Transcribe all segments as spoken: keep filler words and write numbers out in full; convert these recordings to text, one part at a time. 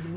Blue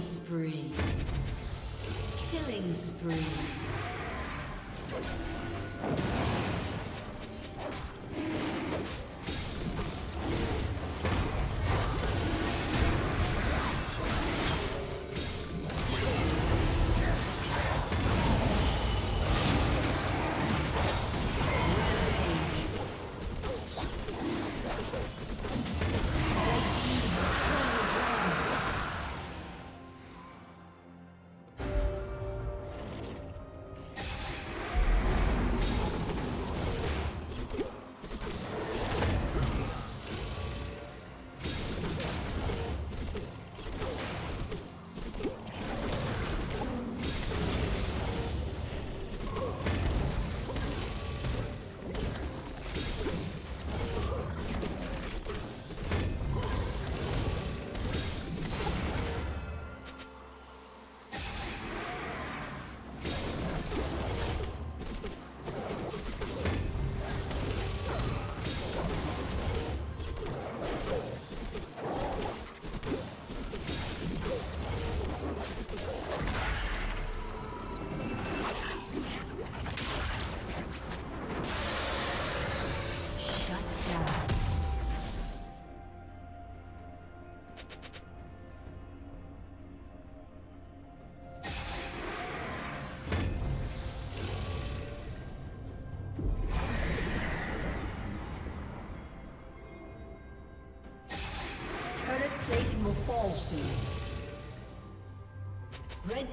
Spree. Killing spree. fall soon. Red